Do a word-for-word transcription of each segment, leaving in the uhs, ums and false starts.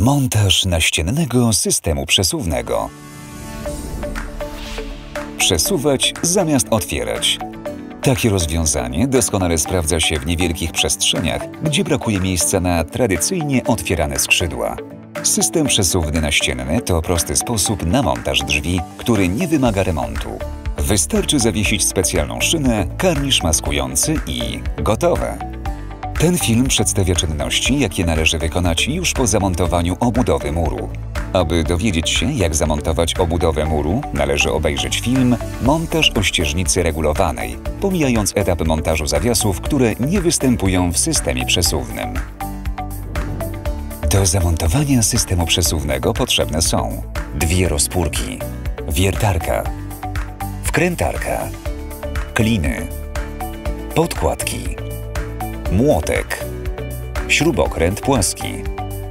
Montaż naściennego systemu przesuwnego. Przesuwać zamiast otwierać. Takie rozwiązanie doskonale sprawdza się w niewielkich przestrzeniach, gdzie brakuje miejsca na tradycyjnie otwierane skrzydła. System przesuwny naścienny to prosty sposób na montaż drzwi, który nie wymaga remontu. Wystarczy zawiesić specjalną szynę, karnisz maskujący i gotowe. Ten film przedstawia czynności, jakie należy wykonać już po zamontowaniu obudowy muru. Aby dowiedzieć się, jak zamontować obudowę muru, należy obejrzeć film Montaż ościeżnicy regulowanej, pomijając etap montażu zawiasów, które nie występują w systemie przesuwnym. Do zamontowania systemu przesuwnego potrzebne są dwie rozpórki, wiertarka, wkrętarka, kliny, podkładki, młotek, śrubokręt płaski,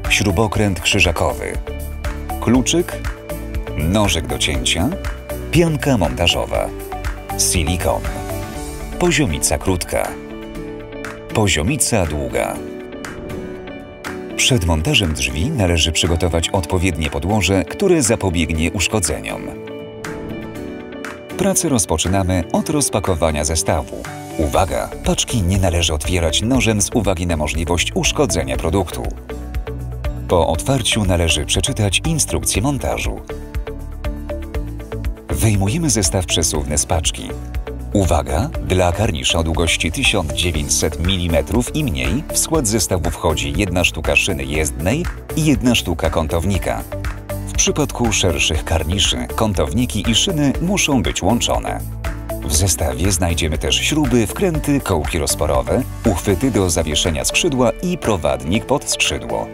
śrubokręt krzyżakowy, kluczyk, nożyk do cięcia, pianka montażowa, silikon, poziomica krótka, poziomica długa. Przed montażem drzwi należy przygotować odpowiednie podłoże, które zapobiegnie uszkodzeniom. Pracę rozpoczynamy od rozpakowania zestawu. Uwaga! Paczki nie należy otwierać nożem z uwagi na możliwość uszkodzenia produktu. Po otwarciu należy przeczytać instrukcję montażu. Wyjmujemy zestaw przesuwny z paczki. Uwaga! Dla karnisza o długości tysiąc dziewięćset milimetrów i mniej w skład zestawu wchodzi jedna sztuka szyny jezdnej i jedna sztuka kątownika. W przypadku szerszych karniszy kątowniki i szyny muszą być łączone. W zestawie znajdziemy też śruby, wkręty, kołki rozporowe, uchwyty do zawieszenia skrzydła i prowadnik pod skrzydło.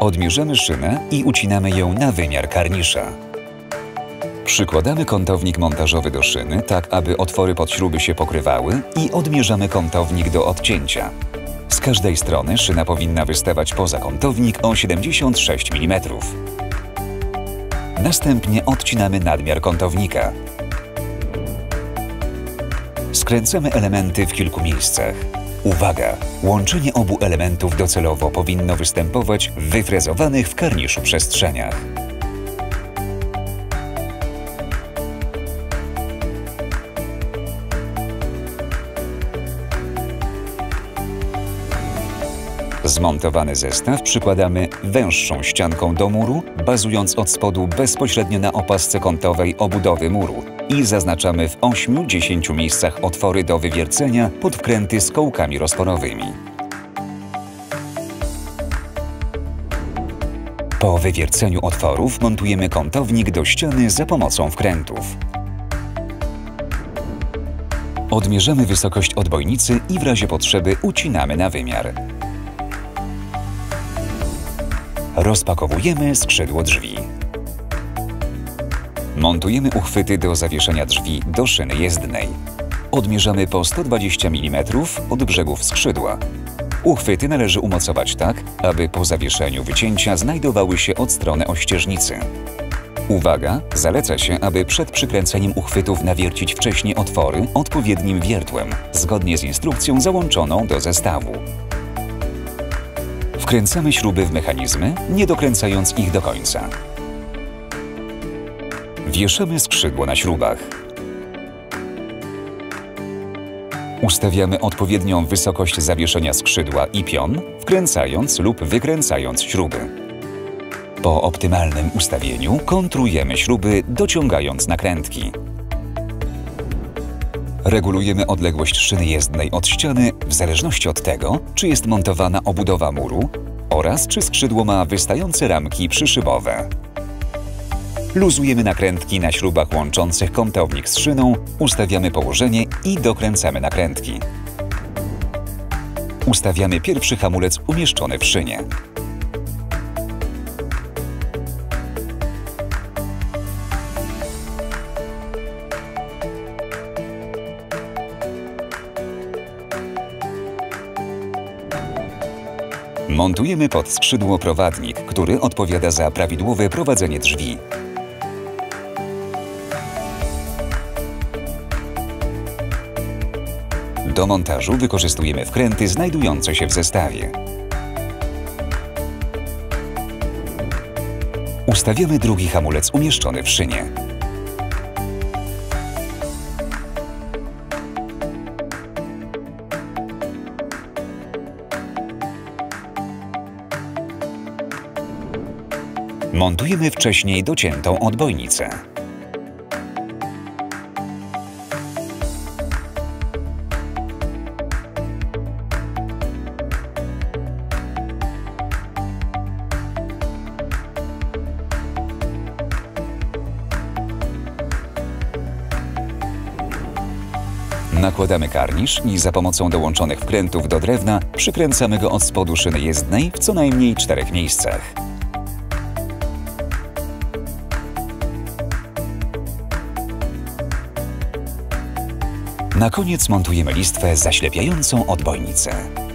Odmierzamy szynę i ucinamy ją na wymiar karnisza. Przykładamy kątownik montażowy do szyny, tak aby otwory pod śruby się pokrywały i odmierzamy kątownik do odcięcia. Z każdej strony szyna powinna wystawać poza kątownik o siedemdziesiąt sześć milimetrów. Następnie odcinamy nadmiar kątownika. Skręcamy elementy w kilku miejscach. Uwaga! Łączenie obu elementów docelowo powinno występować w wyfrezowanych w karniszu przestrzeniach. Zmontowany zestaw przykładamy węższą ścianką do muru, bazując od spodu bezpośrednio na opasce kątowej obudowy muru i zaznaczamy w ośmiu do dziesięciu miejscach otwory do wywiercenia pod wkręty z kołkami rozporowymi. Po wywierceniu otworów montujemy kątownik do ściany za pomocą wkrętów. Odmierzamy wysokość odbojnicy i w razie potrzeby ucinamy na wymiar. Rozpakowujemy skrzydło drzwi. Montujemy uchwyty do zawieszenia drzwi do szyny jezdnej. Odmierzamy po sto dwadzieścia milimetrów od brzegów skrzydła. Uchwyty należy umocować tak, aby po zawieszeniu wycięcia znajdowały się od strony ościeżnicy. Uwaga! Zaleca się, aby przed przykręceniem uchwytów nawiercić wcześniej otwory odpowiednim wiertłem, zgodnie z instrukcją załączoną do zestawu. Wkręcamy śruby w mechanizmy, nie dokręcając ich do końca. Wieszamy skrzydło na śrubach. Ustawiamy odpowiednią wysokość zawieszenia skrzydła i pion, wkręcając lub wykręcając śruby. Po optymalnym ustawieniu kontrujemy śruby, dociągając nakrętki. Regulujemy odległość szyny jezdnej od ściany w zależności od tego, czy jest montowana obudowa muru oraz czy skrzydło ma wystające ramki przyszybowe. Luzujemy nakrętki na śrubach łączących kątownik z szyną, ustawiamy położenie i dokręcamy nakrętki. Ustawiamy pierwszy hamulec umieszczony w szynie. Montujemy pod skrzydło prowadnik, który odpowiada za prawidłowe prowadzenie drzwi. Do montażu wykorzystujemy wkręty znajdujące się w zestawie. Ustawiamy drugi hamulec umieszczony w szynie. Montujemy wcześniej dociętą odbojnicę. Nakładamy karnisz i za pomocą dołączonych wkrętów do drewna przykręcamy go od spodu szyny jezdnej w co najmniej czterech miejscach. Na koniec montujemy listwę zaślepiającą odbojnicę.